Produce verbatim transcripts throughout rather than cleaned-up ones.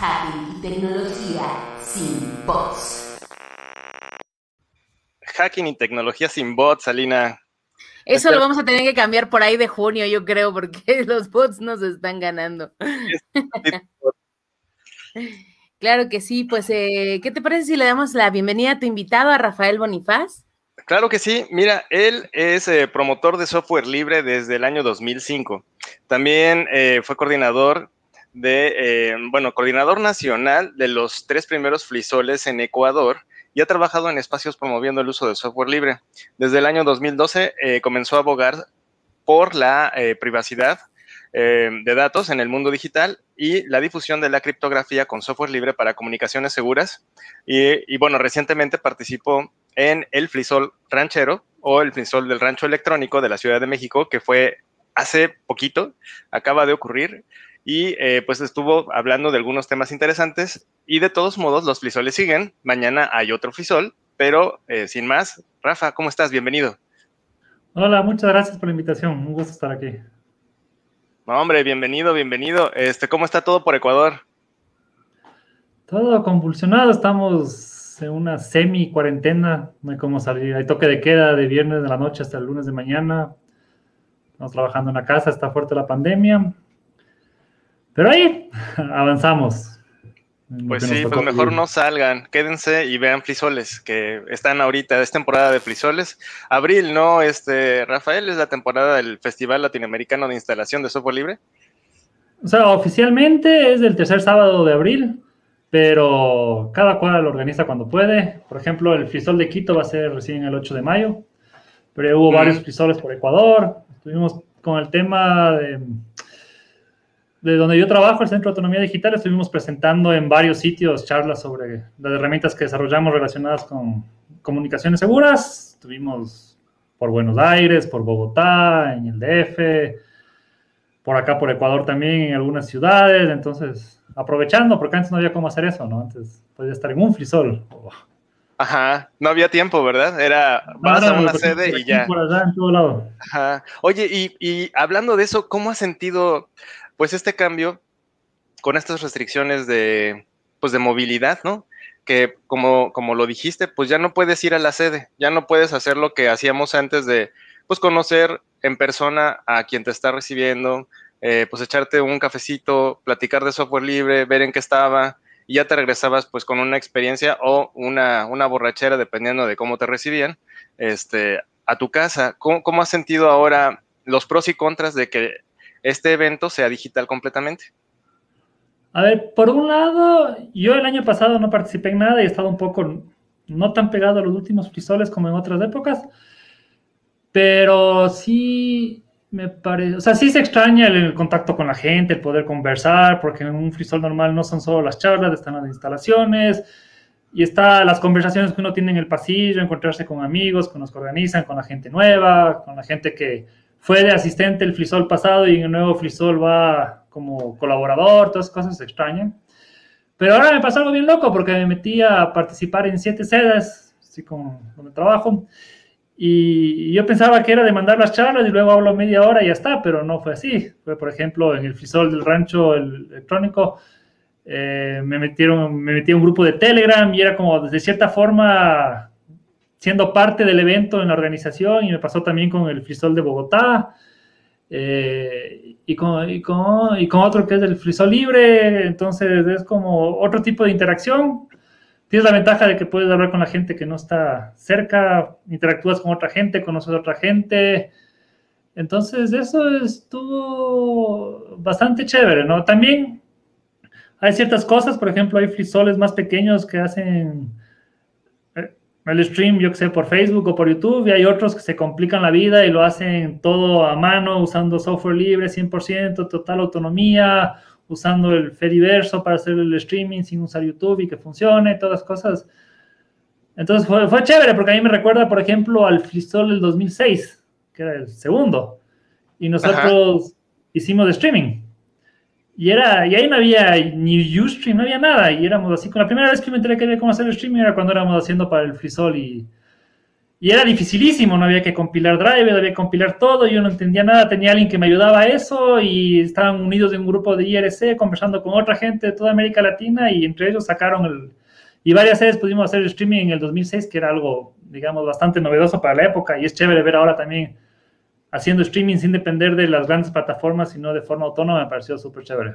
Hacking y tecnología sin bots. Hacking y tecnología sin bots, Alina. Eso lo vamos a tener que cambiar por ahí de junio, yo creo, porque los bots nos están ganando. Claro que sí, pues, eh, ¿qué te parece si le damos la bienvenida a tu invitado, a Rafael Bonifaz? Claro que sí. Mira, él es eh, promotor de software libre desde el año dos mil cinco. También eh, fue coordinador de, eh, bueno, coordinador nacional de los tres primeros FLISOLes en Ecuador y ha trabajado en espacios promoviendo el uso de software libre. Desde el año dos mil doce eh, comenzó a abogar por la eh, privacidad eh, de datos en el mundo digital y la difusión de la criptografía con software libre para comunicaciones seguras. Y, y bueno, recientemente participó en el FLISOL ranchero o el FLISOL del rancho electrónico de la Ciudad de México, que fue hace poquito, acaba de ocurrir. Y eh, pues estuvo hablando de algunos temas interesantes. Y de todos modos, los FLISOLes siguen. Mañana hay otro FLISOL, pero eh, sin más. Rafa, ¿cómo estás? Bienvenido. Hola, muchas gracias por la invitación. Un gusto estar aquí. No, hombre, bienvenido, bienvenido. Este, ¿cómo está todo por Ecuador? Todo convulsionado. Estamos en una semi-cuarentena. No hay cómo salir. Hay toque de queda de viernes de la noche hasta el lunes de mañana. Estamos trabajando en la casa. Está fuerte la pandemia. Pero ahí avanzamos. Pues sí, pues mejor no salgan, quédense y vean FLISOLes, que están ahorita, es temporada de FLISOLes. Abril, ¿no? Este, Rafael, es la temporada del Festival Latinoamericano de Instalación de Software Libre. O sea, oficialmente es el tercer sábado de abril, pero cada cual lo organiza cuando puede. Por ejemplo, el FLISOL de Quito va a ser recién el ocho de mayo, pero hubo mm. varios FLISOLes por Ecuador. Estuvimos con el tema de... de donde yo trabajo, el Centro de Autonomía Digital, estuvimos presentando en varios sitios charlas sobre las herramientas que desarrollamos relacionadas con comunicaciones seguras. Estuvimos por Buenos Aires, por Bogotá, en el D F, por acá por Ecuador también, en algunas ciudades. Entonces, aprovechando, porque antes no había cómo hacer eso, ¿no? Antes podía estar en un FLISOL. Oh. Ajá, no había tiempo, ¿verdad? Era, vas no, no, a una sede y ya. Por allá, en todo lado. Ajá. Oye, y, y hablando de eso, ¿cómo has sentido... pues este cambio con estas restricciones de, pues de movilidad, ¿no? Que como, como lo dijiste, pues ya no puedes ir a la sede, ya no puedes hacer lo que hacíamos antes de, pues conocer en persona a quien te está recibiendo, eh, pues echarte un cafecito, platicar de software libre, ver en qué estaba y ya te regresabas pues con una experiencia o una, una borrachera, dependiendo de cómo te recibían, este, a tu casa. ¿Cómo, cómo has sentido ahora los pros y contras de que este evento sea digital completamente? A ver, por un lado, yo el año pasado no participé en nada y he estado un poco no tan pegado a los últimos FLISOLes como en otras épocas, pero sí me parece, o sea, sí se extraña el, el contacto con la gente, el poder conversar, porque en un FLISOL normal no son solo las charlas, están las instalaciones y están las conversaciones que uno tiene en el pasillo, encontrarse con amigos, con los que organizan, con la gente nueva, con la gente que fue de asistente el FLISOL pasado y en el nuevo FLISOL va como colaborador, todas esas cosas se extrañan. Pero ahora me pasó algo bien loco porque me metí a participar en siete sedes, así como donde trabajo, y yo pensaba que era de mandar las charlas y luego hablo media hora y ya está, pero no fue así. Fue, por ejemplo, en el FLISOL del rancho electrónico, eh, me metieron, me metí a un grupo de Telegram y era como, de cierta forma... siendo parte del evento en la organización, y me pasó también con el FLISOL de Bogotá, eh, y, con, y, con, y con otro que es el FLISOL libre, entonces es como otro tipo de interacción. Tienes la ventaja de que puedes hablar con la gente que no está cerca, interactúas con otra gente, conoces a otra gente, entonces eso estuvo bastante chévere, ¿no? También hay ciertas cosas, por ejemplo, hay FLISOLes más pequeños que hacen... el stream, yo que sé, por Facebook o por YouTube, y hay otros que se complican la vida y lo hacen todo a mano, usando software libre cien por ciento, total autonomía, usando el Fediverso para hacer el streaming sin usar YouTube y que funcione, todas las cosas. Entonces fue, fue chévere, porque a mí me recuerda, por ejemplo, al FLISOL del dos mil seis, que era el segundo, y nosotros Ajá. hicimos streaming. Y, era, y ahí no había ni Ustream, no había nada. Y éramos así, con la primera vez que me enteré que había cómo hacer el streaming era cuando éramos haciendo para el FLISOL. Y, Y era dificilísimo, no había que compilar driver, había que compilar todo, yo no entendía nada, tenía alguien que me ayudaba a eso y estaban unidos en un grupo de I R C conversando con otra gente de toda América Latina y entre ellos sacaron el... Y varias veces pudimos hacer el streaming en el dos mil seis, que era algo, digamos, bastante novedoso para la época y es chévere ver ahora también haciendo streaming sin depender de las grandes plataformas, sino de forma autónoma, me pareció súper chévere.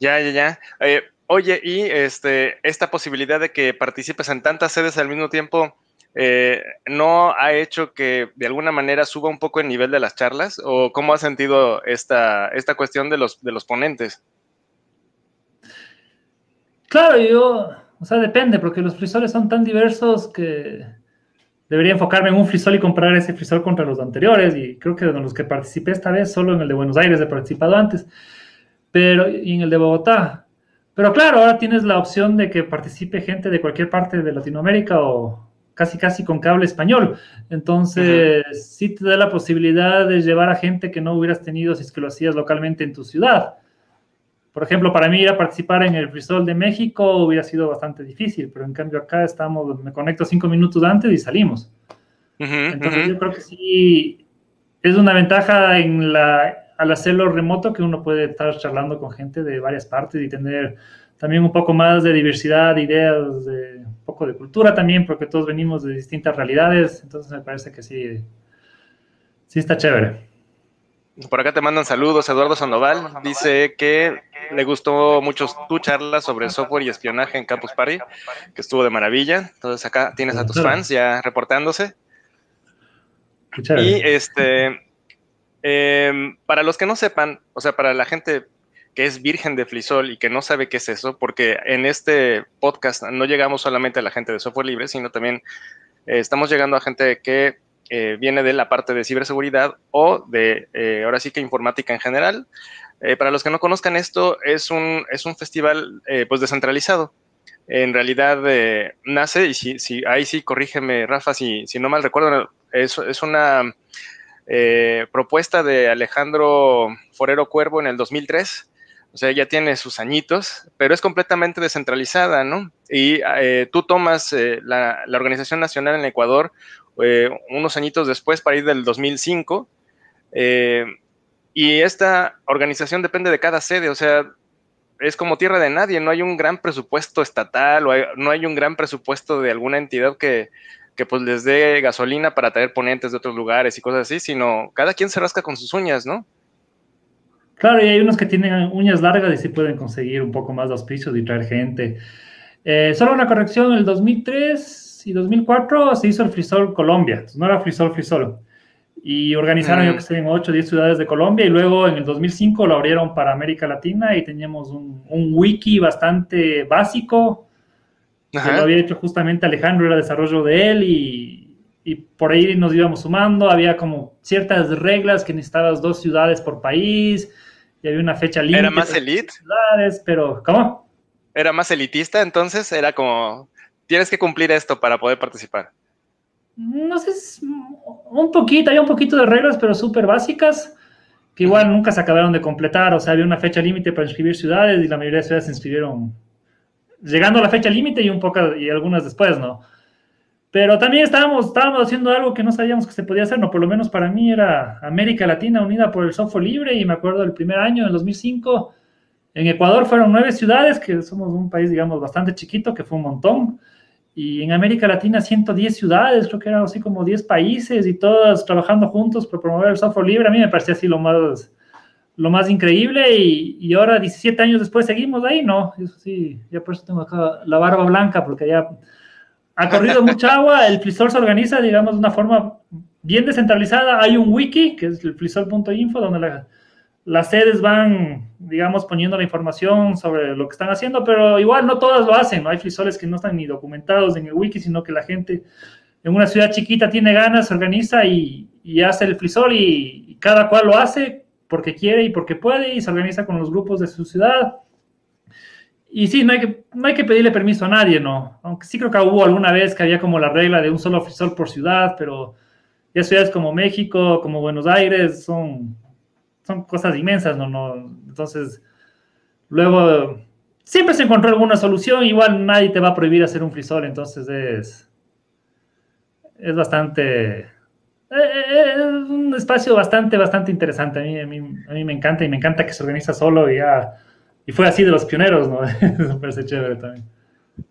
Ya, ya, ya. Eh, oye, y este, esta posibilidad de que participes en tantas sedes al mismo tiempo... Eh, ¿no ha hecho que de alguna manera suba un poco el nivel de las charlas? ¿O cómo has sentido esta, esta cuestión de los, de los ponentes? Claro, yo, o sea, depende, porque los frisoles son tan diversos que debería enfocarme en un frisol y comparar ese frisol contra los anteriores, y creo que de los que participé esta vez, solo en el de Buenos Aires he participado antes, pero y en el de Bogotá. Pero claro, ahora tienes la opción de que participe gente de cualquier parte de Latinoamérica o casi casi con cable español, entonces uh-huh. sí te da la posibilidad de llevar a gente que no hubieras tenido si es que lo hacías localmente en tu ciudad. Por ejemplo, para mí ir a participar en el FLISOL de México hubiera sido bastante difícil, pero en cambio acá estamos, me conecto cinco minutos antes y salimos. Uh-huh, entonces uh-huh. yo creo que sí es una ventaja en la, al hacerlo remoto que uno puede estar charlando con gente de varias partes y tener también un poco más de diversidad, de ideas, de un poco de cultura también, porque todos venimos de distintas realidades, entonces me parece que sí, sí está chévere. Por acá te mandan saludos, Eduardo Sandoval dice que le gustó mucho tu charla sobre software y espionaje en Campus Party, que estuvo de maravilla, entonces acá tienes a tus fans ya reportándose. Y este, eh, para los que no sepan, o sea, para la gente que es virgen de FLISOL y que no sabe qué es eso, porque en este podcast no llegamos solamente a la gente de software libre, sino también eh, estamos llegando a gente que eh, viene de la parte de ciberseguridad o de, eh, ahora sí que informática en general. Eh, para los que no conozcan esto, es un, es un festival eh, pues descentralizado. En realidad eh, nace, y si, si, ahí sí, corrígeme Rafa, si, si no mal recuerdo, es, es una eh, propuesta de Alejandro Forero Cuervo en el dos mil tres, O sea, ya tiene sus añitos, pero es completamente descentralizada, ¿no? Y eh, tú tomas eh, la, la Organización Nacional en Ecuador eh, unos añitos después, para ir del dos mil cinco, eh, y esta organización depende de cada sede, o sea, es como tierra de nadie, no hay un gran presupuesto estatal, o hay, no hay un gran presupuesto de alguna entidad que, que pues les dé gasolina para traer ponentes de otros lugares y cosas así, sino cada quien se rasca con sus uñas, ¿no? Claro, y hay unos que tienen uñas largas y sí pueden conseguir un poco más de auspicios y traer gente. Eh, solo una corrección, en el dos mil tres y dos mil cuatro se hizo el FLISOL Colombia, entonces no era FLISOL, FLISOL. Y organizaron, mm. yo que sé, en ocho o diez ciudades de Colombia y luego en el dos mil cinco lo abrieron para América Latina y teníamos un, un wiki bastante básico. Ajá. Que lo había hecho justamente Alejandro, era desarrollo de él y... y por ahí nos íbamos sumando, había como ciertas reglas que necesitabas dos ciudades por país, y había una fecha límite. ¿Era más elite? Ciudades, pero, ¿cómo? ¿Era más elitista entonces? Era como, tienes que cumplir esto para poder participar. No sé, un poquito, había un poquito de reglas, pero súper básicas, que igual nunca se acabaron de completar, o sea, había una fecha límite para inscribir ciudades, y la mayoría de ciudades se inscribieron llegando a la fecha límite y un poco, y algunas después, ¿no? Pero también estábamos, estábamos haciendo algo que no sabíamos que se podía hacer, no, por lo menos para mí era América Latina unida por el software libre, y me acuerdo el primer año, en dos mil cinco, en Ecuador fueron nueve ciudades, que somos un país, digamos, bastante chiquito, que fue un montón, y en América Latina ciento diez ciudades, creo que eran así como diez países, y todas trabajando juntos por promover el software libre, a mí me parecía así lo más, lo más increíble, y, y ahora diecisiete años después seguimos ahí, ¿no? Eso sí, ya por eso tengo acá la barba blanca, porque ya... ha corrido mucha agua, el FLISOL se organiza, digamos, de una forma bien descentralizada. Hay un wiki, que es el flisol punto info, donde la, las sedes van, digamos, poniendo la información sobre lo que están haciendo, pero igual no todas lo hacen, ¿no? Hay FLISOLes que no están ni documentados en el wiki, sino que la gente en una ciudad chiquita tiene ganas, se organiza y, y hace el FLISOL, y, y cada cual lo hace porque quiere y porque puede, y se organiza con los grupos de su ciudad. Y sí, no hay, que, no hay que pedirle permiso a nadie, ¿no? Aunque sí creo que hubo alguna vez que había como la regla de un solo FLISOL por ciudad, pero ya ciudades como México, como Buenos Aires, son, son cosas inmensas, ¿no? ¿no? Entonces, luego, siempre se encontró alguna solución, igual nadie te va a prohibir hacer un FLISOL, entonces es, es bastante... Eh, es un espacio bastante, bastante interesante. A mí, a, mí, a mí me encanta y me encanta que se organiza solo y ya... Y fue así de los pioneros, ¿no? Eso parece chévere también.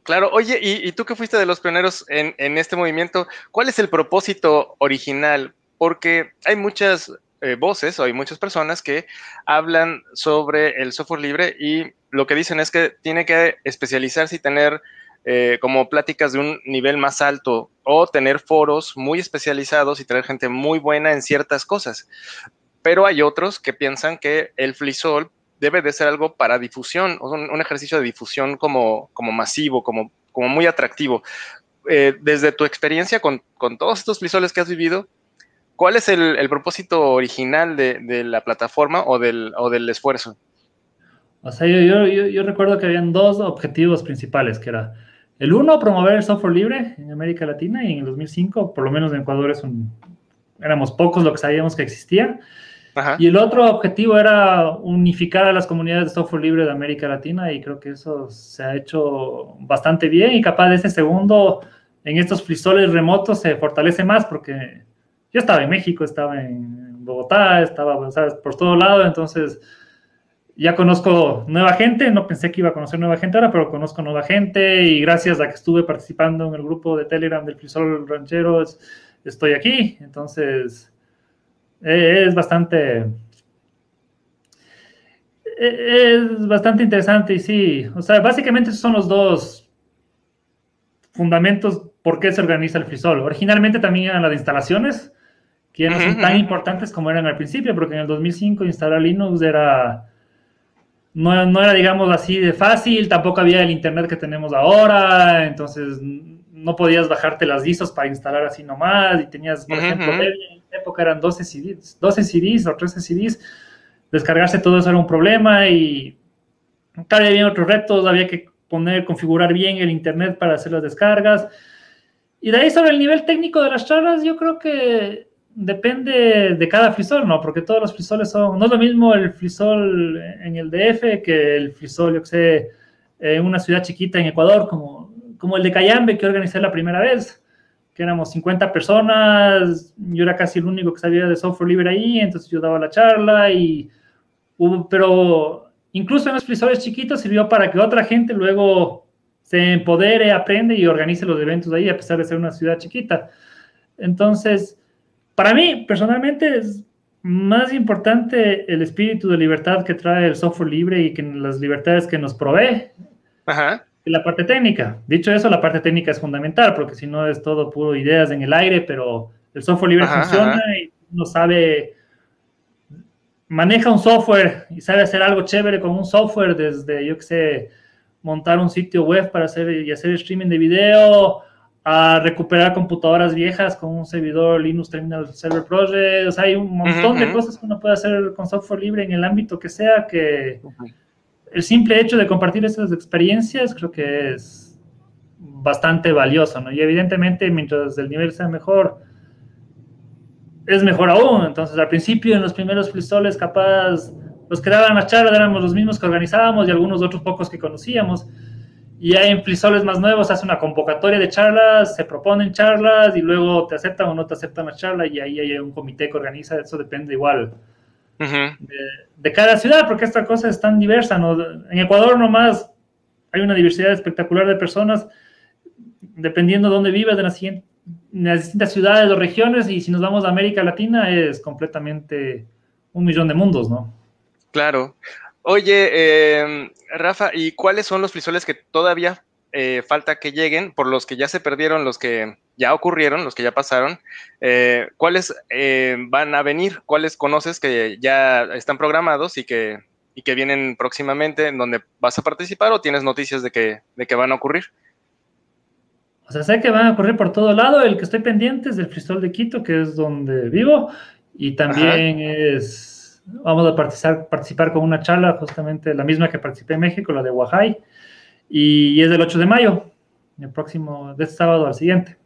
Claro. Oye, y, y tú que fuiste de los pioneros en, en este movimiento, ¿cuál es el propósito original? Porque hay muchas eh, voces o hay muchas personas que hablan sobre el software libre y lo que dicen es que tiene que especializarse y tener... Eh, como pláticas de un nivel más alto o tener foros muy especializados y tener gente muy buena en ciertas cosas. Pero hay otros que piensan que el FLISOL debe de ser algo para difusión, un, un ejercicio de difusión como, como masivo, como, como muy atractivo. Eh, desde tu experiencia con, con todos estos FLISOLes que has vivido, ¿cuál es el, el propósito original de, de la plataforma o del, o del esfuerzo? O sea, yo, yo, yo, yo recuerdo que habían dos objetivos principales, que era el uno, promover el software libre en América Latina, y en el dos mil cinco, por lo menos en Ecuador, es un, éramos pocos los que sabíamos que existía. Ajá. Y el otro objetivo era unificar a las comunidades de software libre de América Latina, y creo que eso se ha hecho bastante bien, y capaz de ese segundo, en estos FLISOLes remotos, se fortalece más, porque yo estaba en México, estaba en Bogotá, estaba, ¿sabes?, por todo lado, entonces... Ya conozco nueva gente, no pensé que iba a conocer nueva gente ahora, pero conozco nueva gente y gracias a que estuve participando en el grupo de Telegram del FLISOL Rancheros, estoy aquí. Entonces, es bastante, es bastante interesante y sí. O sea, básicamente esos son los dos fundamentos por qué se organiza el FLISOL. Originalmente también eran las instalaciones, que ya no son tan importantes como eran al principio, porque en el dos mil cinco instalar Linux era... No, no era, digamos, así de fácil, tampoco había el internet que tenemos ahora, entonces no podías bajarte las I S Os para instalar así nomás, y tenías, por uh-huh. ejemplo, en esa época eran doce C Ds, doce C Ds o trece C Ds, descargarse todo eso era un problema, y claro, había otros retos, había que poner, configurar bien el internet para hacer las descargas, y de ahí sobre el nivel técnico de las charlas, yo creo que... Depende de cada FLISOL, ¿no? Porque todos los FLISOLes son... No es lo mismo el FLISOL en el D F que el FLISOL, yo que sé, en una ciudad chiquita en Ecuador, como, como el de Cayambe, que organizé la primera vez, que éramos cincuenta personas, yo era casi el único que sabía de software libre ahí, entonces yo daba la charla y... Hubo, pero incluso en los FLISOLes chiquitos sirvió para que otra gente luego se empodere, aprende y organice los eventos ahí, a pesar de ser una ciudad chiquita. Entonces... Para mí, personalmente, es más importante el espíritu de libertad que trae el software libre y que las libertades que nos provee Ajá. que la parte técnica. Dicho eso, la parte técnica es fundamental, porque si no es todo puro ideas en el aire, pero el software libre ajá, funciona ajá. y uno sabe, maneja un software y sabe hacer algo chévere con un software, desde, yo qué sé, montar un sitio web para hacer y hacer streaming de video, a recuperar computadoras viejas con un servidor Linux Terminal Server Project. O sea, hay un montón uh-huh. de cosas que uno puede hacer con software libre en el ámbito que sea, que uh-huh. el simple hecho de compartir esas experiencias creo que es bastante valioso, ¿no? Y evidentemente, mientras el nivel sea mejor, es mejor aún. Entonces, al principio, en los primeros FLISOLes, capaz, los que daban las charlas éramos los mismos que organizábamos y algunos otros pocos que conocíamos. Y hay en FLISOLes más nuevos, se hace una convocatoria de charlas, se proponen charlas y luego te aceptan o no te aceptan la charla y ahí hay un comité que organiza, eso depende igual uh-huh. de, de cada ciudad, porque esta cosa es tan diversa, ¿no? En Ecuador nomás hay una diversidad espectacular de personas, dependiendo de dónde vivas, de las, en las distintas ciudades o regiones, y si nos vamos a América Latina es completamente un millón de mundos, ¿no? Claro. Oye, eh, Rafa, ¿y cuáles son los FLISOLes que todavía eh, falta que lleguen, por los que ya se perdieron, los que ya ocurrieron, los que ya pasaron? Eh, ¿Cuáles eh, van a venir? ¿Cuáles conoces que ya están programados y que, y que vienen próximamente, en donde vas a participar o tienes noticias de que, de que van a ocurrir? O sea, sé que van a ocurrir por todo lado. El que estoy pendiente es del FLISOL de Quito, que es donde vivo, y también Ajá. es... Vamos a participar, participar con una charla, justamente la misma que participé en México, la de Wahay, y es del ocho de mayo, el próximo, de este sábado al siguiente.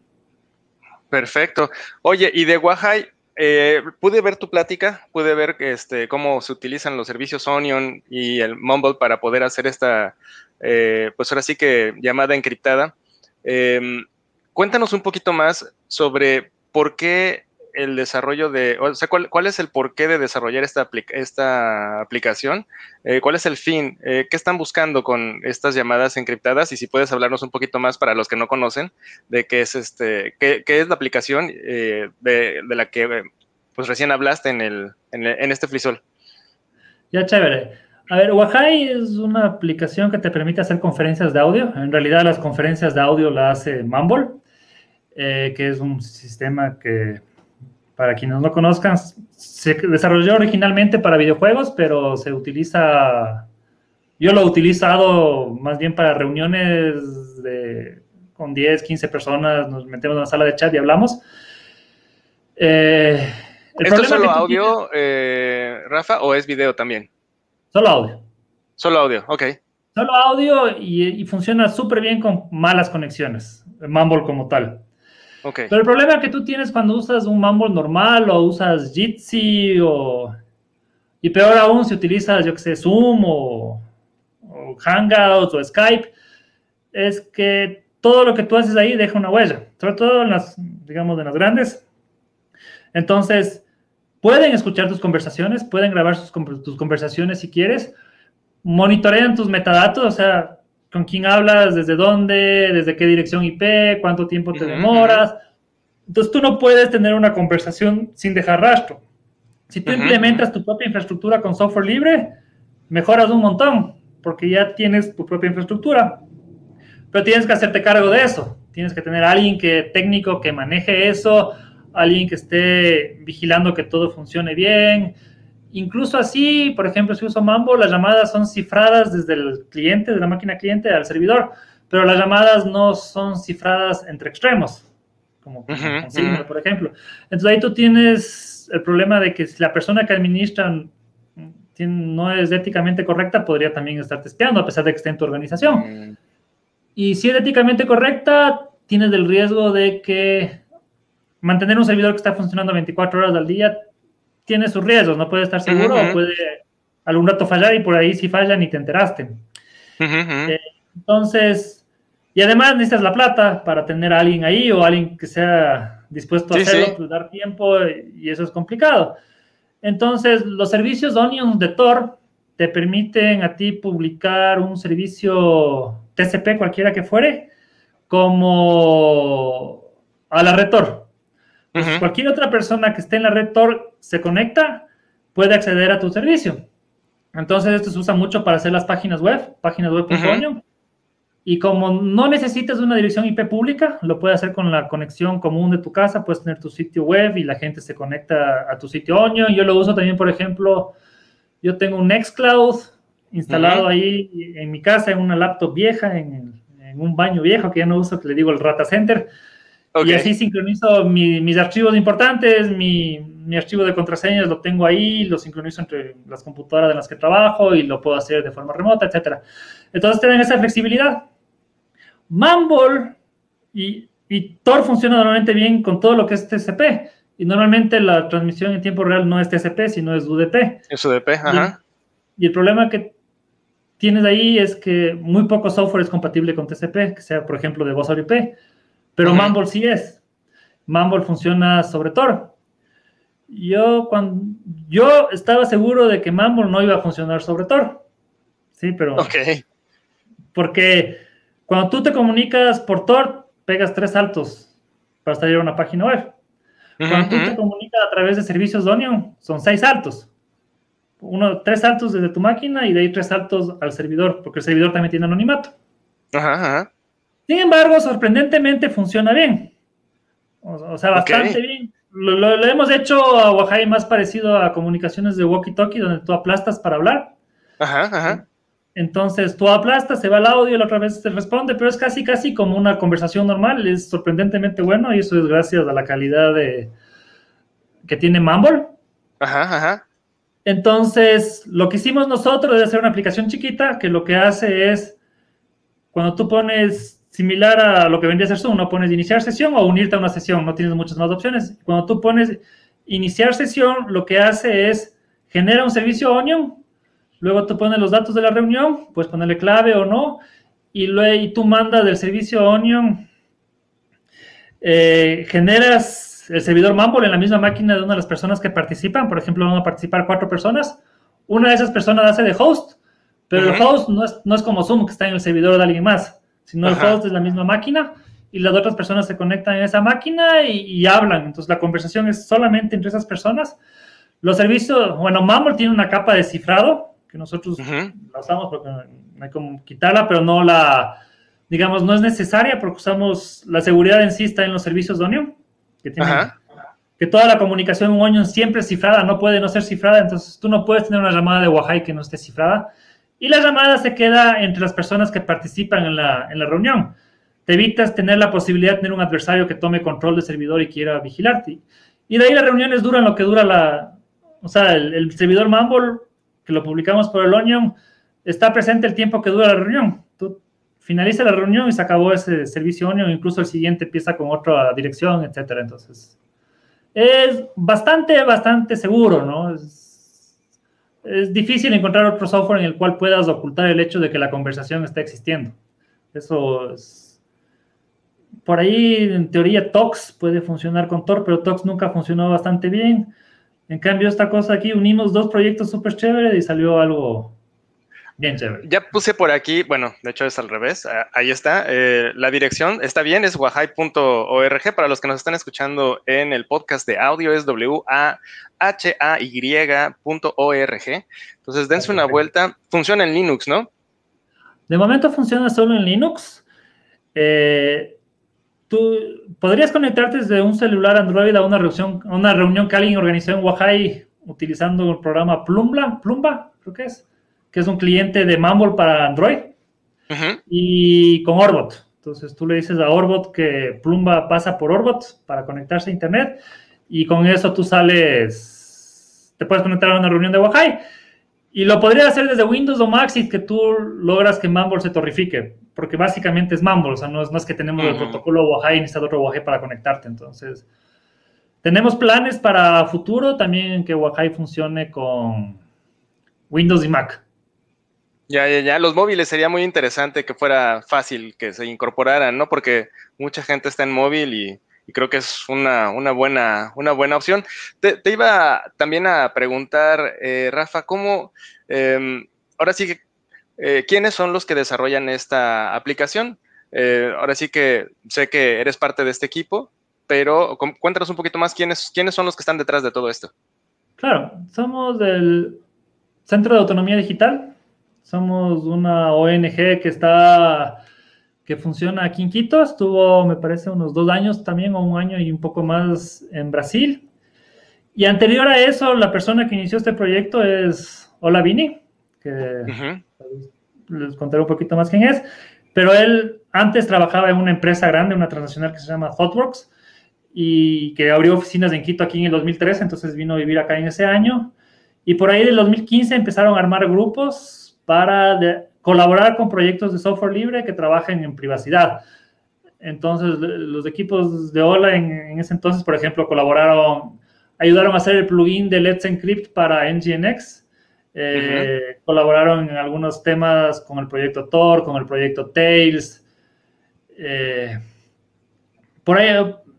Perfecto. Oye, y de Wahay, eh, pude ver tu plática, pude ver este, cómo se utilizan los servicios Onion y el Mumble para poder hacer esta, eh, pues ahora sí que llamada encriptada. Eh, Cuéntanos un poquito más sobre por qué el desarrollo de, o sea, cuál, cuál es el porqué de desarrollar esta, aplic esta aplicación, eh, cuál es el fin, eh, qué están buscando con estas llamadas encriptadas, y si puedes hablarnos un poquito más para los que no conocen de qué es este, qué, qué es la aplicación eh, de, de la que eh, pues recién hablaste en el, en, el, en este FLISOL. Ya, chévere. A ver, Wahay es una aplicación que te permite hacer conferencias de audio. En realidad las conferencias de audio las hace Mumble, eh, que es un sistema que, para quienes no conozcan, se desarrolló originalmente para videojuegos, pero se utiliza, yo lo he utilizado más bien para reuniones de, con diez, quince personas, nos metemos en una sala de chat y hablamos. Eh, el ¿Esto es solo audio, eh, Rafa, o es video también? Solo audio. Solo audio, ok. Solo audio y, y funciona súper bien con malas conexiones, Mumble como tal. Okay. Pero el problema que tú tienes cuando usas un Mumble normal o usas Jitsi o... Y peor aún si utilizas, yo que sé, Zoom o, o Hangouts o Skype, es que todo lo que tú haces ahí deja una huella. Sobre todo en las, digamos, en las grandes. Entonces, pueden escuchar tus conversaciones, pueden grabar sus, tus conversaciones si quieres, monitorean tus metadatos, o sea... con quién hablas, desde dónde, desde qué dirección I P, cuánto tiempo te demoras. Entonces, tú no puedes tener una conversación sin dejar rastro. Si tú implementas tu propia infraestructura con software libre, mejoras un montón, porque ya tienes tu propia infraestructura. Pero tienes que hacerte cargo de eso. Tienes que tener a alguien que, técnico que maneje eso, alguien que esté vigilando que todo funcione bien. Incluso así, por ejemplo, si uso Mumble, las llamadas son cifradas desde el cliente, de la máquina cliente al servidor, pero las llamadas no son cifradas entre extremos, como uh-huh, con signo, uh-huh. por ejemplo. Entonces, ahí tú tienes el problema de que si la persona que administra no es éticamente correcta, podría también estarte espiando, a pesar de que esté en tu organización. Uh-huh. Y si es éticamente correcta, tienes el riesgo de que mantener un servidor que está funcionando veinticuatro horas al día tiene sus riesgos, no puede estar seguro, uh-huh. o puede algún rato fallar, y por ahí si falla ni te enteraste. Uh-huh. eh, entonces, y además necesitas la plata para tener a alguien ahí, o alguien que sea dispuesto a sí, hacerlo, sí. Pues, dar tiempo, y eso es complicado. Entonces, los servicios Onions de Tor te permiten a ti publicar un servicio T C P, cualquiera que fuere, como a la red Tor. Pues uh-huh. Cualquier otra persona que esté en la red Tor se conecta, puede acceder a tu servicio. Entonces, esto se usa mucho para hacer las páginas web, páginas web por coño. Uh-huh. Y como no necesitas una dirección I P pública, lo puedes hacer con la conexión común de tu casa, puedes tener tu sitio web y la gente se conecta a tu sitio Onion. Yo lo uso también, por ejemplo, yo tengo un Nextcloud instalado uh-huh. ahí en mi casa, en una laptop vieja, en, en un baño viejo que ya no uso, que le digo el Rata Center. Okay. Y así sincronizo mi, mis archivos importantes, mi, mi archivo de contraseñas lo tengo ahí, lo sincronizo entre las computadoras en las que trabajo y lo puedo hacer de forma remota, etcétera. Entonces, tienen esa flexibilidad. Mumble y, y Tor funcionan normalmente bien con todo lo que es T C P. Y normalmente la transmisión en tiempo real no es T C P, sino es U D P. Es U D P, ajá. Y, y el problema que tienes ahí es que muy poco software es compatible con T C P, que sea, por ejemplo, de voz over I P. Pero uh-huh. Mumble sí es. Mumble funciona sobre Tor. Yo, cuando, yo estaba seguro de que Mumble no iba a funcionar sobre Tor. Sí, pero... Ok. Porque cuando tú te comunicas por Tor, pegas tres saltos para salir a una página web. Cuando uh-huh. tú te comunicas a través de servicios de Onion, son seis saltos. Uno, tres saltos desde tu máquina y de ahí tres saltos al servidor, porque el servidor también tiene anonimato. Ajá, ajá. Sin embargo, sorprendentemente funciona bien. O, o sea, bastante okay. bien. Lo, lo, lo hemos hecho a Wahay más parecido a comunicaciones de walkie-talkie, donde tú aplastas para hablar. Ajá, ajá. Entonces, tú aplastas, se va el audio, la otra vez te responde, pero es casi, casi como una conversación normal. Es sorprendentemente bueno, y eso es gracias a la calidad de, que tiene Mumble. Ajá, ajá. Entonces, lo que hicimos nosotros es hacer una aplicación chiquita que lo que hace es, cuando tú pones... similar a lo que vendría a ser Zoom, no pones iniciar sesión o unirte a una sesión, no tienes muchas más opciones. Cuando tú pones iniciar sesión, lo que hace es genera un servicio Onion, luego tú pones los datos de la reunión, puedes ponerle clave o no, y, luego, y tú mandas del servicio Onion eh, generas el servidor Mumble en la misma máquina de una de las personas que participan. Por ejemplo, van a participar cuatro personas. Una de esas personas hace de host, pero uh-huh. el host no es, no es como Zoom, que está en el servidor de alguien más, sino uh-huh. el host es la misma máquina y las otras personas se conectan en esa máquina y, y hablan. Entonces, la conversación es solamente entre esas personas. Los servicios, bueno, Mumble tiene una capa de cifrado, que nosotros uh-huh. la usamos porque hay como quitarla, pero no la, digamos, no es necesaria porque usamos, la seguridad en sí está en los servicios de Onion, que tienen, uh-huh. que toda la comunicación en Onion siempre es cifrada, no puede no ser cifrada, entonces tú no puedes tener una llamada de Wahay que no esté cifrada. Y la llamada se queda entre las personas que participan en la, en la reunión. Te evitas tener la posibilidad de tener un adversario que tome control del servidor y quiera vigilarte. Y de ahí las reuniones duran lo que dura la... O sea, el, el servidor Mumble, que lo publicamos por el Onion, está presente el tiempo que dura la reunión. Tú finaliza la reunión y se acabó ese servicio Onion, incluso el siguiente empieza con otra dirección, etcétera. Entonces, es bastante, bastante seguro, ¿no? Es, Es difícil encontrar otro software en el cual puedas ocultar el hecho de que la conversación está existiendo. Eso es... Por ahí, en teoría, Tox puede funcionar con Tor, pero Tox nunca funcionó bastante bien. En cambio, esta cosa aquí, unimos dos proyectos súper chéveres y salió algo bien chévere. Ya puse por aquí, bueno, de hecho es al revés. Ahí está. Eh, la dirección está bien, es wahay punto org. Para los que nos están escuchando en el podcast de audio, es doble u a h a y punto org. Entonces, dense una vuelta. Funciona en Linux, ¿no? De momento funciona solo en Linux. Eh, tú podrías conectarte desde un celular Android a una reunión, a una reunión que alguien organizó en Wahay utilizando el programa Plumble, Plumba, creo que es, que es un cliente de Mumble para Android, uh-huh. y con Orbot. Entonces, tú le dices a Orbot que Plumba pasa por Orbot para conectarse a Internet, y con eso tú sales, te puedes conectar a una reunión de Wahay. Y lo podrías hacer desde Windows o Mac si que tú logras que Mumble se torrifique, porque básicamente es Mumble, o sea, no es, no es que tenemos uh-huh. el protocolo Wahay y necesitas otro Wahay para conectarte. Entonces, tenemos planes para futuro también que Wahay funcione con Windows y Mac. Ya, ya, ya. Los móviles sería muy interesante que fuera fácil que se incorporaran, ¿no? Porque mucha gente está en móvil y... Y creo que es una, una, buena, una buena opción. Te, te iba también a preguntar, eh, Rafa, ¿cómo, eh, ahora sí, eh, quiénes son los que desarrollan esta aplicación? Eh, ahora sí que sé que eres parte de este equipo, pero cuéntanos un poquito más quiénes, quiénes son los que están detrás de todo esto. Claro, somos del Centro de Autonomía Digital. Somos una O N G que está... que funciona aquí en Quito, estuvo, me parece, unos dos años también, o un año y un poco más en Brasil. Y anterior a eso, la persona que inició este proyecto es Ola Bini, que uh-huh. les contaré un poquito más quién es, pero él antes trabajaba en una empresa grande, una transnacional que se llama ThoughtWorks, y que abrió oficinas en Quito aquí en el dos mil trece, entonces vino a vivir acá en ese año. Y por ahí del dos mil quince empezaron a armar grupos para... De, colaborar con proyectos de software libre que trabajen en privacidad. Entonces, los equipos de Ola en, en ese entonces, por ejemplo, colaboraron, ayudaron a hacer el plugin de Let's Encrypt para N G I N X, eh, uh-huh. colaboraron en algunos temas con el proyecto Tor, con el proyecto Tails. Eh, por ahí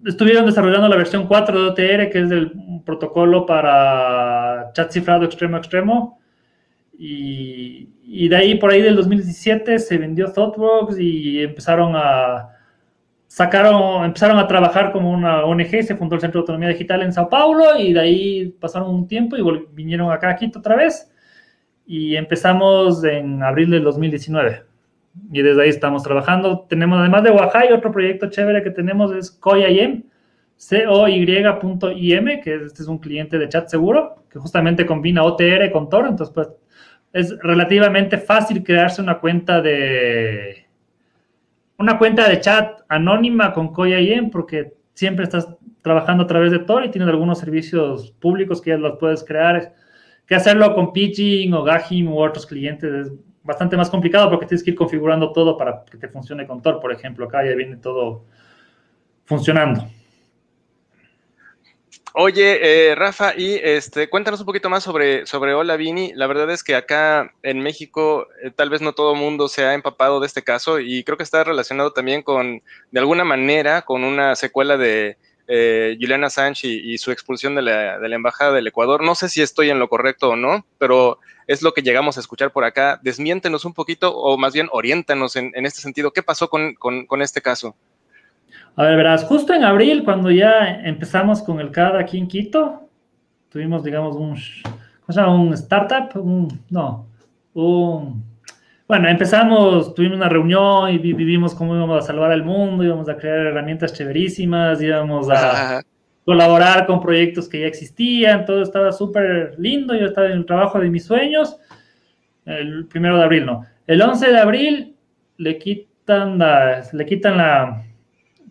estuvieron desarrollando la versión cuatro de O T R, que es el protocolo para chat cifrado extremo a extremo. Y, y de ahí, por ahí del dos mil diecisiete, se vendió ThoughtWorks y empezaron a sacaron, empezaron a trabajar como una O N G, se fundó el Centro de Autonomía Digital en Sao Paulo, y de ahí pasaron un tiempo y vinieron acá a Quito otra vez, y empezamos en abril del dos mil diecinueve, y desde ahí estamos trabajando. Tenemos, además de Wahay, otro proyecto chévere que tenemos es Coy punto im, C O Y punto I M, que este es un cliente de chat seguro, que justamente combina O T R con Tor, entonces pues es relativamente fácil crearse una cuenta de una cuenta de chat anónima con Coy punto im porque siempre estás trabajando a través de Tor y tienes algunos servicios públicos que ya los puedes crear. Que hacerlo con Pidgin o Gahim u otros clientes es bastante más complicado porque tienes que ir configurando todo para que te funcione con Tor. Por ejemplo, acá ya viene todo funcionando. Oye, eh, Rafa, y este, cuéntanos un poquito más sobre, sobre Ola Bini. La verdad es que acá en México eh, tal vez no todo mundo se ha empapado de este caso y creo que está relacionado también con, de alguna manera, con una secuela de eh, Julian Assange y, y su expulsión de la, de la Embajada del Ecuador. No sé si estoy en lo correcto o no, pero es lo que llegamos a escuchar por acá. Desmiéntenos un poquito o más bien oriéntanos en, en este sentido. ¿Qué pasó con, con, con este caso? A ver, verás, justo en abril, cuando ya empezamos con el C A D aquí en Quito, tuvimos, digamos, un, ¿cómo se llama? Un startup, un, no, un, bueno, empezamos, tuvimos una reunión y vivimos cómo íbamos a salvar al mundo, íbamos a crear herramientas chéverísimas, íbamos a colaborar con proyectos que ya existían, todo estaba súper lindo, yo estaba en el trabajo de mis sueños, el primero de abril, no, el once de abril le quitan la, le quitan la...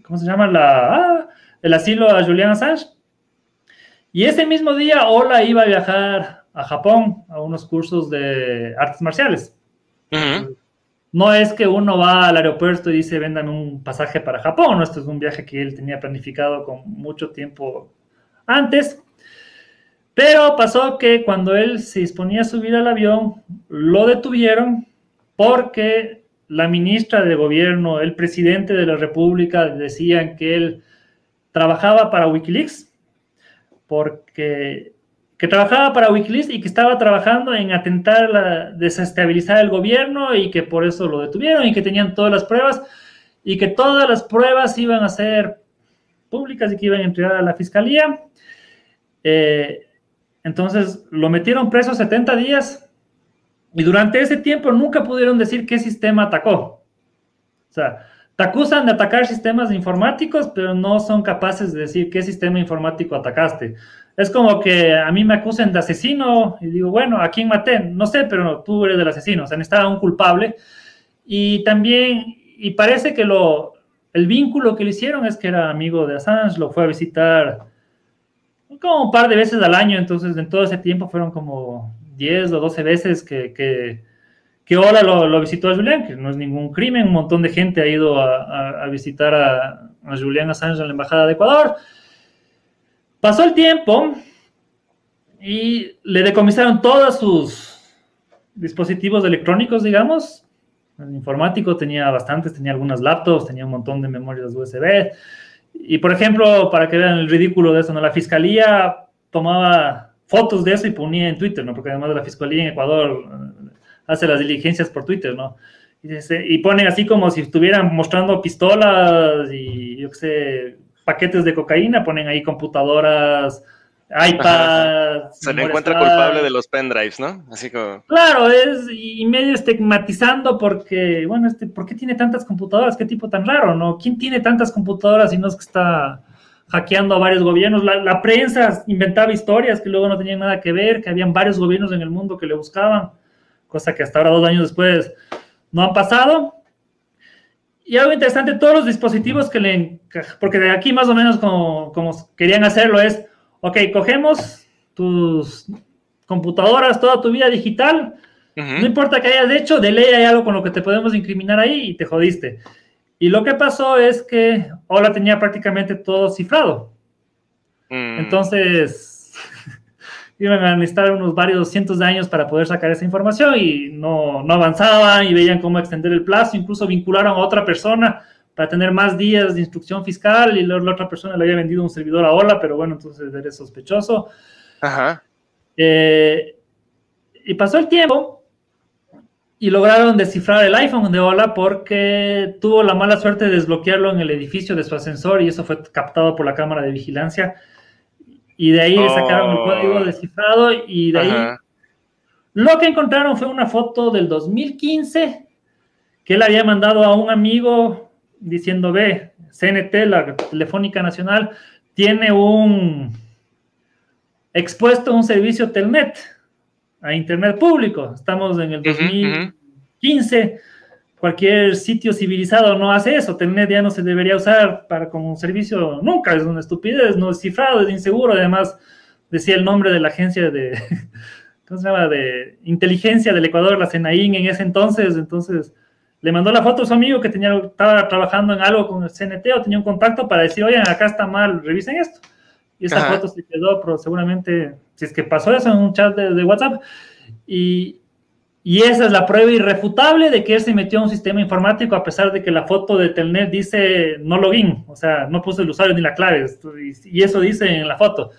¿Cómo se llama? La, ah, el asilo a Julian Assange. Y ese mismo día, Ola iba a viajar a Japón a unos cursos de artes marciales. Uh-huh. No es que uno va al aeropuerto y dice, véndame un pasaje para Japón. Esto es un viaje que él tenía planificado con mucho tiempo antes. Pero pasó que cuando él se disponía a subir al avión, lo detuvieron porque la ministra de gobierno, el presidente de la república decían que él trabajaba para Wikileaks, porque que trabajaba para Wikileaks y que estaba trabajando en atentar, la, desestabilizar el gobierno y que por eso lo detuvieron y que tenían todas las pruebas y que todas las pruebas iban a ser públicas y que iban a entregar a la fiscalía. Eh, entonces lo metieron preso setenta días. Y durante ese tiempo nunca pudieron decir qué sistema atacó. O sea, te acusan de atacar sistemas informáticos, pero no son capaces de decir qué sistema informático atacaste. Es como que a mí me acusan de asesino y digo, bueno, ¿a quién maté? No sé, pero no, tú eres el asesino. O sea, necesitaba un culpable. Y también, y parece que lo, el vínculo que le hicieron es que era amigo de Assange, lo fue a visitar como un par de veces al año. Entonces, en todo ese tiempo fueron como diez o doce veces que, que, que Ola lo, lo visitó a Julian, que no es ningún crimen, un montón de gente ha ido a, a, a visitar a, a Julian Assange en la Embajada de Ecuador. Pasó el tiempo y le decomisaron todos sus dispositivos electrónicos, digamos. El informático tenía bastantes, tenía algunas laptops, tenía un montón de memorias U S B. Y, por ejemplo, para que vean el ridículo de eso, ¿no? La fiscalía tomaba fotos de eso y ponía en Twitter, ¿no? Porque además de la Fiscalía en Ecuador hace las diligencias por Twitter, ¿no? Y, se, y ponen así como si estuvieran mostrando pistolas y, yo qué sé, paquetes de cocaína, ponen ahí computadoras, iPads. Se le encuentra culpable de los pendrives, ¿no? Así como... Claro, es y medio estigmatizando porque, bueno, este, ¿por qué tiene tantas computadoras? ¿Qué tipo tan raro, no? ¿Quién tiene tantas computadoras y no es que está hackeando a varios gobiernos? La, la prensa inventaba historias que luego no tenían nada que ver, que habían varios gobiernos en el mundo que le buscaban, cosa que hasta ahora, dos años después, no han pasado. Y algo interesante, todos los dispositivos que le... Porque de aquí más o menos como, como querían hacerlo es, ok, cogemos tus computadoras, toda tu vida digital, uh-huh, no importa que hayas hecho, de ley hay algo con lo que te podemos incriminar ahí y te jodiste. Y lo que pasó es que Ola tenía prácticamente todo cifrado. Mm. Entonces, iban a necesitar unos varios cientos de años para poder sacar esa información y no, no avanzaban y veían cómo extender el plazo. Incluso vincularon a otra persona para tener más días de instrucción fiscal y luego la otra persona le había vendido un servidor a Ola, pero bueno, entonces eres sospechoso. Ajá. Eh, y pasó el tiempo. Y lograron descifrar el iPhone de Ola porque tuvo la mala suerte de desbloquearlo en el edificio de su ascensor y eso fue captado por la cámara de vigilancia. Y de ahí oh. le sacaron el código descifrado y de ahí... Ajá. Lo que encontraron fue una foto del dos mil quince que él había mandado a un amigo diciendo, ve, C N T, la Telefónica Nacional, tiene un... expuesto un servicio Telnet a internet público, estamos en el dos mil quince, uh-huh, uh-huh. Cualquier sitio civilizado no hace eso, Telnet ya no se debería usar para como un servicio nunca, es una estupidez, no es cifrado, es inseguro, además decía el nombre de la agencia de, ¿cómo se llama?, de inteligencia del Ecuador, la CENAIN en ese entonces, entonces le mandó la foto a su amigo que tenía, estaba trabajando en algo con el C N T o tenía un contacto para decir, oigan, acá está mal, revisen esto. Y esta Ajá. foto se quedó, pero seguramente, si es que pasó eso en un chat de, de WhatsApp, y, y esa es la prueba irrefutable de que él se metió a un sistema informático a pesar de que la foto de Telnet dice no login, o sea, no puso el usuario ni la clave, y, y eso dice en la foto.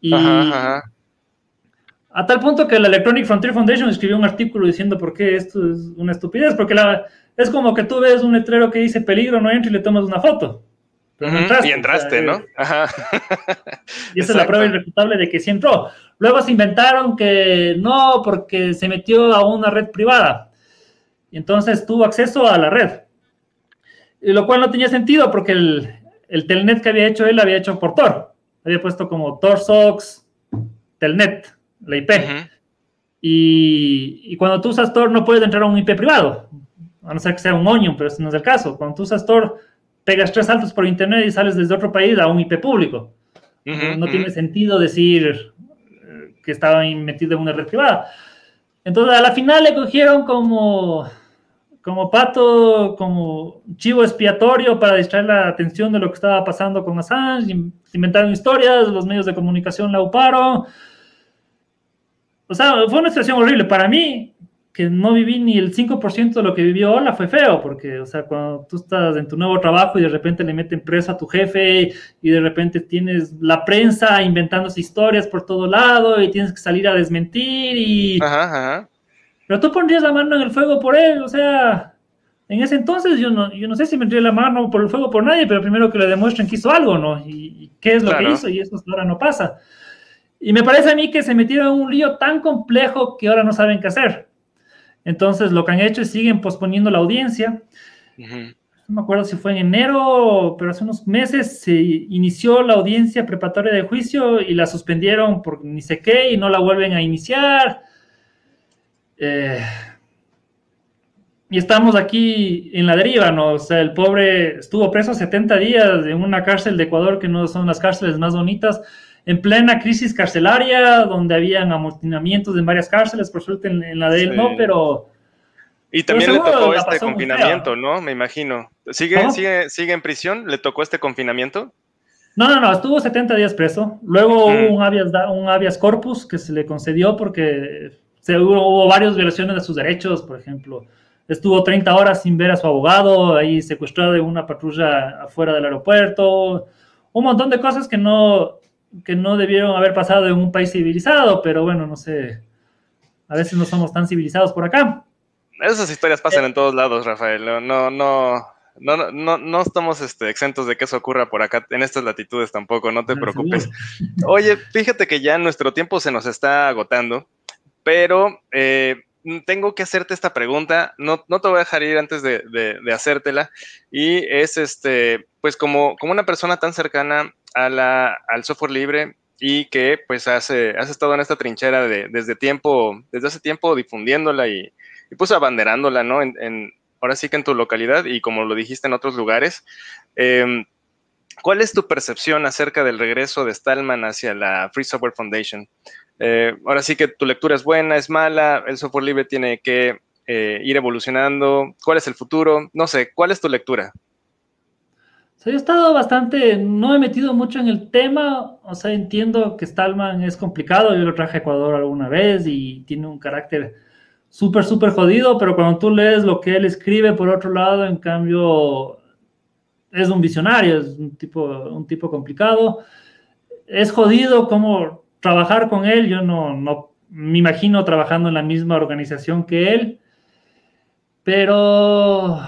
Y ajá, ajá. a tal punto que la Electronic Frontier Foundation escribió un artículo diciendo por qué esto es una estupidez, porque la, es como que tú ves un letrero que dice peligro, no entres y le tomas una foto. Pero no entraste, y entraste, o sea, ¿no? Ajá. Y esa Exacto. es la prueba irrefutable de que sí entró. Luego se inventaron que no, porque se metió a una red privada. Y entonces tuvo acceso a la red. Y lo cual no tenía sentido porque el, el telnet que había hecho él, había hecho por Tor. Había puesto como Torsocks, telnet, la I P. Uh-huh. y, y cuando tú usas Tor no puedes entrar a un I P privado. A no ser que sea un onion, pero ese no es el caso. Cuando tú usas Tor... pegas tres saltos por internet y sales desde otro país a un I P público. Uh-huh, no uh-huh. tiene sentido decir que estaba metido en una red privada. Entonces, a la final le cogieron como, como pato, como chivo expiatorio para distraer la atención de lo que estaba pasando con Assange. Se inventaron historias, los medios de comunicación la uparon. O sea, fue una situación horrible. Para mí... que no viví ni el cinco por ciento de lo que vivió Ola, fue feo, porque, o sea, cuando tú estás en tu nuevo trabajo y de repente le meten preso a tu jefe y de repente tienes la prensa inventándose historias por todo lado y tienes que salir a desmentir y... Ajá, ajá. Pero tú pondrías la mano en el fuego por él, o sea, en ese entonces yo no, yo no sé si pondría la mano por el fuego por nadie, pero primero que le demuestren que hizo algo, ¿no? Y, y qué es lo claro. que hizo, y eso ahora no pasa. Y me parece a mí que se metieron en un lío tan complejo que ahora no saben qué hacer. Entonces, lo que han hecho es siguen posponiendo la audiencia. Uh-huh. No me acuerdo si fue en enero, pero hace unos meses se inició la audiencia preparatoria de juicio y la suspendieron por ni sé qué y no la vuelven a iniciar. Eh, y estamos aquí en la deriva, ¿no? O sea, el pobre estuvo preso setenta días en una cárcel de Ecuador que no son las cárceles más bonitas, en plena crisis carcelaria, donde habían amotinamientos en varias cárceles, por suerte en, en la de él sí. no, pero... Y también pero le tocó este confinamiento, feo, ¿no? Me imagino. ¿Sigue, sigue, ¿Sigue en prisión? ¿Le tocó este confinamiento? No, no, no, estuvo setenta días preso. Luego mm. hubo un habeas, un habeas corpus que se le concedió porque seguro hubo varias violaciones de sus derechos, por ejemplo. Estuvo treinta horas sin ver a su abogado, ahí secuestrado de una patrulla afuera del aeropuerto. Un montón de cosas que no... que no debieron haber pasado en un país civilizado, pero bueno, no sé, a veces no somos tan civilizados por acá. Esas historias pasan eh, en todos lados, Rafael, no, no, no, no, no estamos este, exentos de que eso ocurra por acá, en estas latitudes tampoco, no te preocupes. Seguro. Oye, fíjate que ya nuestro tiempo se nos está agotando, pero eh, tengo que hacerte esta pregunta, no, no te voy a dejar ir antes de, de, de hacértela, y es, este, pues como, como una persona tan cercana A la, al software libre y que pues has, has estado en esta trinchera de, desde tiempo, desde hace tiempo difundiéndola y, y pues abanderándola, ¿no? En, en, ahora sí que en tu localidad y como lo dijiste en otros lugares. Eh, ¿Cuál es tu percepción acerca del regreso de Stallman hacia la Free Software Foundation? Eh, ahora sí que tu lectura es buena, es mala, el software libre tiene que eh, ir evolucionando. ¿Cuál es el futuro? No sé, ¿cuál es tu lectura? Yo he estado bastante, no me he metido mucho en el tema, o sea, entiendo que Stallman es complicado, yo lo traje a Ecuador alguna vez y tiene un carácter súper, súper jodido, pero cuando tú lees lo que él escribe, por otro lado, en cambio, es un visionario, es un tipo, un tipo complicado, es jodido como trabajar con él, yo no, no me imagino trabajando en la misma organización que él, pero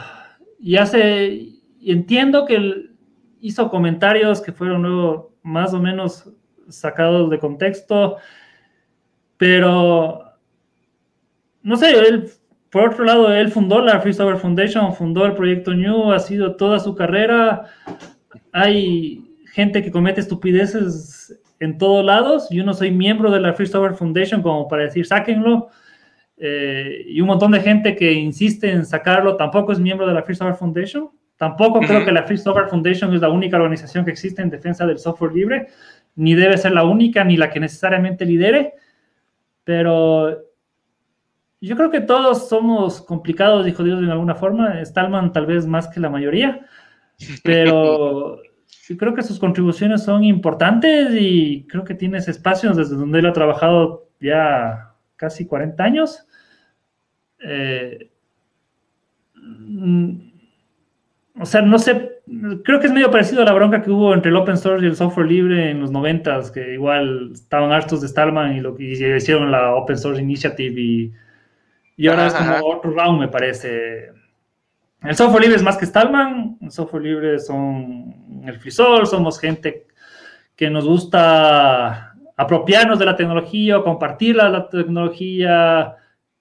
ya sé... Entiendo que él hizo comentarios que fueron luego más o menos sacados de contexto, pero no sé, él, por otro lado, él fundó la Free Software Foundation, fundó el proyecto G N U, ha sido toda su carrera. Hay gente que comete estupideces en todos lados. Yo no soy miembro de la Free Software Foundation como para decir, sáquenlo. Eh, y un montón de gente que insiste en sacarlo tampoco es miembro de la Free Software Foundation. Tampoco creo que la Free Software Foundation es la única organización que existe en defensa del software libre, ni debe ser la única, ni la que necesariamente lidere, pero yo creo que todos somos complicados y jodidos de alguna forma, Stallman tal vez más que la mayoría, pero creo que sus contribuciones son importantes y creo que tienes espacios desde donde él ha trabajado ya casi cuarenta años. Eh, o sea, no sé, creo que es medio parecido a la bronca que hubo entre el open source y el software libre en los noventas, que igual estaban hartos de Stallman y, lo, y hicieron la Open Source Initiative y, y ahora ajá, es como ajá. otro round, me parece. El software libre es más que Stallman, el software libre son el FLISOL, somos gente que nos gusta apropiarnos de la tecnología o compartir la, la tecnología,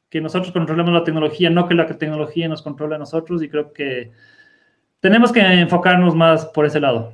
que nosotros controlemos la tecnología, no que la tecnología nos controle a nosotros, y creo que tenemos que enfocarnos más por ese lado.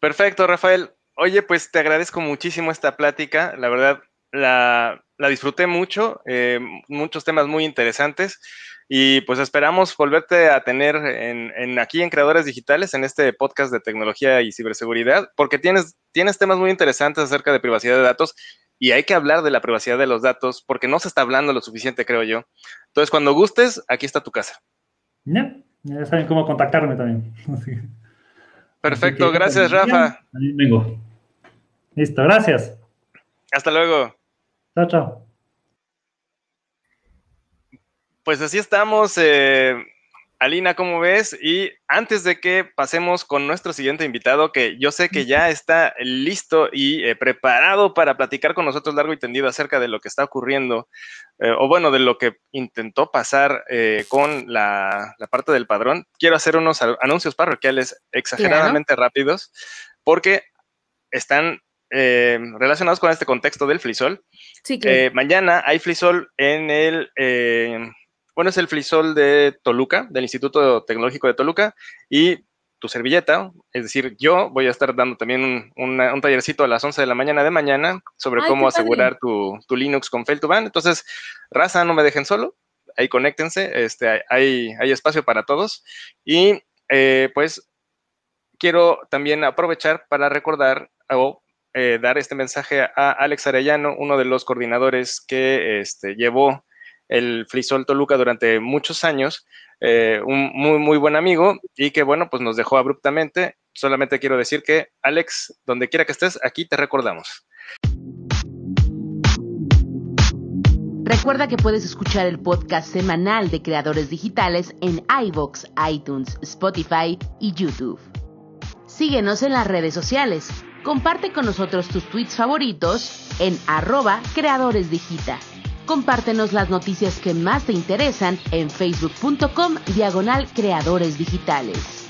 Perfecto, Rafael. Oye, pues te agradezco muchísimo esta plática, la verdad la, la disfruté mucho, eh, muchos temas muy interesantes. Y pues esperamos volverte a tener en, en aquí en Creadores Digitales, en este podcast de tecnología y ciberseguridad, porque tienes, tienes temas muy interesantes acerca de privacidad de datos, y hay que hablar de la privacidad de los datos porque no se está hablando lo suficiente, creo yo. Entonces, cuando gustes, aquí está tu casa. Ya, ya saben cómo contactarme también. Perfecto, que, gracias, Rafa. También vengo. Listo, gracias. Hasta luego. Chao, chao. Pues así estamos, eh, Alina, ¿cómo ves? Y antes de que pasemos con nuestro siguiente invitado, que yo sé que ya está listo y eh, preparado para platicar con nosotros largo y tendido acerca de lo que está ocurriendo, eh, o bueno, de lo que intentó pasar eh, con la, la parte del padrón, quiero hacer unos anuncios parroquiales exageradamente claro. rápidos, porque están... Eh, relacionados con este contexto del FLISOL. Sí, claro. eh, mañana hay FLISOL en el... Eh, bueno, es el FLISOL de Toluca, del Instituto Tecnológico de Toluca, y tu servilleta, es decir, yo voy a estar dando también un, una, un tallercito a las once de la mañana de mañana sobre Ay, cómo asegurar tu, tu Linux con fail to ban. Entonces, raza, no me dejen solo, ahí conéctense, este, hay, hay espacio para todos. Y eh, pues quiero también aprovechar para recordar o Eh, dar este mensaje a Alex Arellano, uno de los coordinadores que este, llevó el FLISOL Toluca durante muchos años, eh, un muy, muy buen amigo, y que, bueno, pues nos dejó abruptamente. Solamente quiero decir que, Alex, donde quiera que estés, aquí te recordamos. Recuerda que puedes escuchar el podcast semanal de Creadores Digitales en iVoox, iTunes, Spotify y YouTube. Síguenos en las redes sociales. Comparte con nosotros tus tweets favoritos en arroba creadoresdigita. Compártenos las noticias que más te interesan en facebook punto com diagonal creadores digitales.